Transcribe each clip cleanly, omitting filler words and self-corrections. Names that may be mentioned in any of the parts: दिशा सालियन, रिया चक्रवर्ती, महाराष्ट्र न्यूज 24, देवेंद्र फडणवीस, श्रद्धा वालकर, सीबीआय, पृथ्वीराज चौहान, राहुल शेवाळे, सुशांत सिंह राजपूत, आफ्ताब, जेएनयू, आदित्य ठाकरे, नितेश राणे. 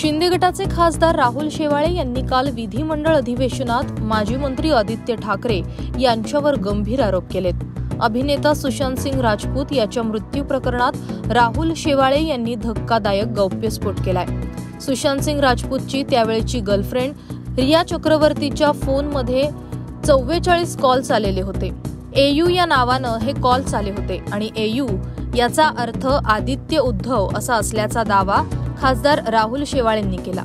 शिंदे गटाचे खासदार राहुल शेवाळे यांनी काल विधिमंडळ अधिवेशनात माजी मंत्री आदित्य ठाकरे यांच्यावर गंभीर आरोप केलेत। अभिनेता सुशांत सिंह राजपूत याच्या मृत्यू प्रकरणात राहुल शेवाळे यांनी धक्कादायक गौप्यस्फोट केलाय। सुशांत सिंह राजपूतची त्यावेळची गर्लफ्रेंड रिया चक्रवर्तीच्या फोनमध्ये 44 कॉल्स आलेले होते। एयू या नावाने हे कॉल्स आले होते आणि एयू याचा अर्थ आदित्य उद्धव असा असल्याचा दावा खासदार राहुल शेवाळेंनी केला।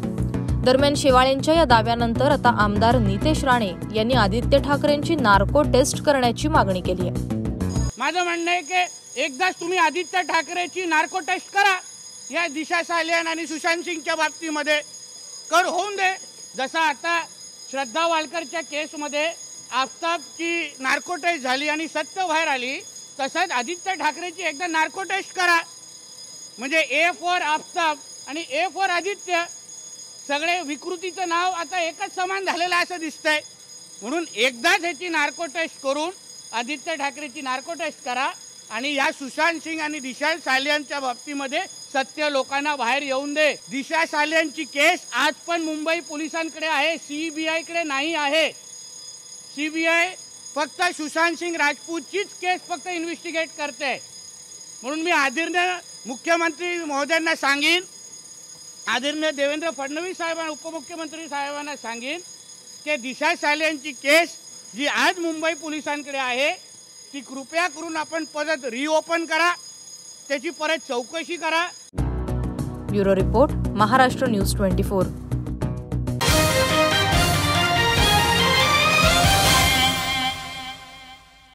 दरम्यान शेवाळेंच्या या दाव्यानंतर आता आमदार नितेश राणे यांनी आदित्य ठाकरेंची नार्को टेस्ट करण्याची मागणी केली आहे। माझं म्हणणं आहे की एकदाच तुम्ही आदित्य ठाकरेंची नार्को टेस्ट करा, या दिशा सालियन आणि सुशांत सिंगच्या बाबतीमध्ये कर होऊन दे, जसा आता श्रद्धा वालकरच्या केसमध्ये आफ्ताब की नार्को टेस्ट झाली आणि सत्य बाहेर आली, तसंच आदित्य ठाकरेंची एकदा नार्को टेस्ट करा। म्हणजे ए फॉर आफ्ताब आणि ए फॉर आदित्य सगळे विकृतीचं नाव आता एकच समान झालेलं असं दिसतंय, म्हणून एकदाच याची नार्को टेस्ट करून आदित्य ठाकरेची नार्को टेस्ट करा आणि या सुशांत सिंग आणि दिशा सालियनच्या बाबतीमध्ये सत्य लोकांना बाहेर येऊन दे। दिशा सालियनची केस आज पण मुंबई पोलिसांकडे आहे, सीबीआयकडे नाही आहे। सीबीआय फक्त सुशांत सिंग राजपूतचीच केस फक्त इन्व्हेस्टिगेट करते, म्हणून मी आदरणीय मुख्यमंत्री महोदयांना सांगेन, आदरणीय देवेंद्र फडणवीस साहेबांना, उपमुख्यमंत्री साहेबांना सांगेन की दिशा सालियनची केस जी आज मुंबई पोलिसांकडे आहे ती कृपया करून आपण परत रिओपन करा, त्याची परत चौकशी करा। Bureau report, महाराष्ट्र न्यूज 24।